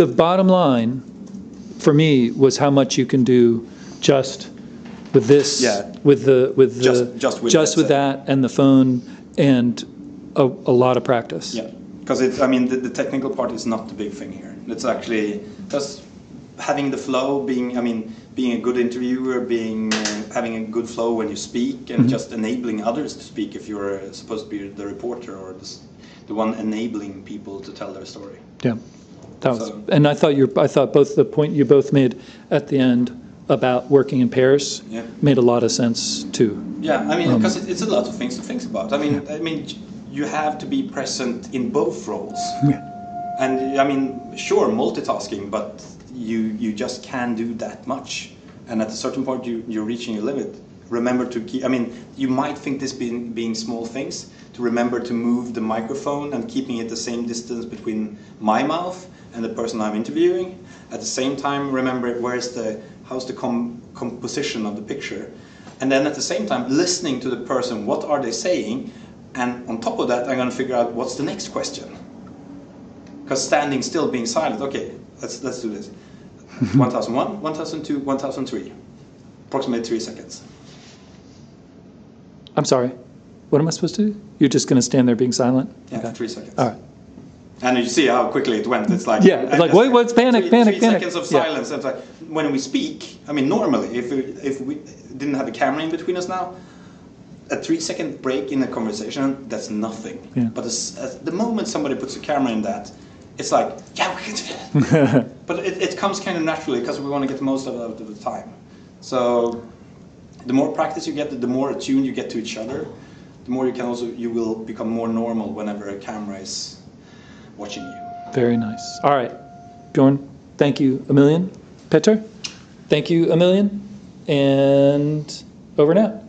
the bottom line for me was how much you can do just with this, with that and the phone and a lot of practice. Yeah, because it's, I mean, the technical part is not the big thing here. It's actually just having the flow, being a good interviewer, having a good flow when you speak, and just enabling others to speak if you're supposed to be the reporter or the one enabling people to tell their story. Yeah, that was, and I thought both the point you both made at the end about working in pairs made a lot of sense too. Yeah, I mean, because it's a lot of things to think about. I mean, you have to be present in both roles. Yeah. And I mean, sure, multitasking, but you just can't do that much. And at a certain point, you're reaching your limit. Remember to keep, I mean, you might think this being small things, to remember to move the microphone and keeping it the same distance between my mouth and the person I'm interviewing. At the same time, remember how's the composition of the picture. And then at the same time, listening to the person, what are they saying? And on top of that, I'm going to figure out what's the next question. Because standing still, being silent, okay, let's do this. 1001, 1002, 1003. Approximately 3 seconds. I'm sorry. What am I supposed to do? You're just going to stand there being silent? Yeah, okay. 3 seconds. All right. And you see how quickly it went. It's like, yeah, like wait, what's panic, panic. 3 seconds of silence. Yeah. And it's like, when we speak, I mean, normally, if we didn't have a camera in between us now, a 3-second break in a conversation, that's nothing. Yeah. But the moment somebody puts a camera in that, it's like, yeah, we can do that. But it comes kind of naturally because we want to get the most out of the time. So the more practice you get, the more attuned you get to each other, the more you will become more normal whenever a camera is watching you. Very nice. All right, Bjorn, thank you a million. Petter, thank you a million. And over now.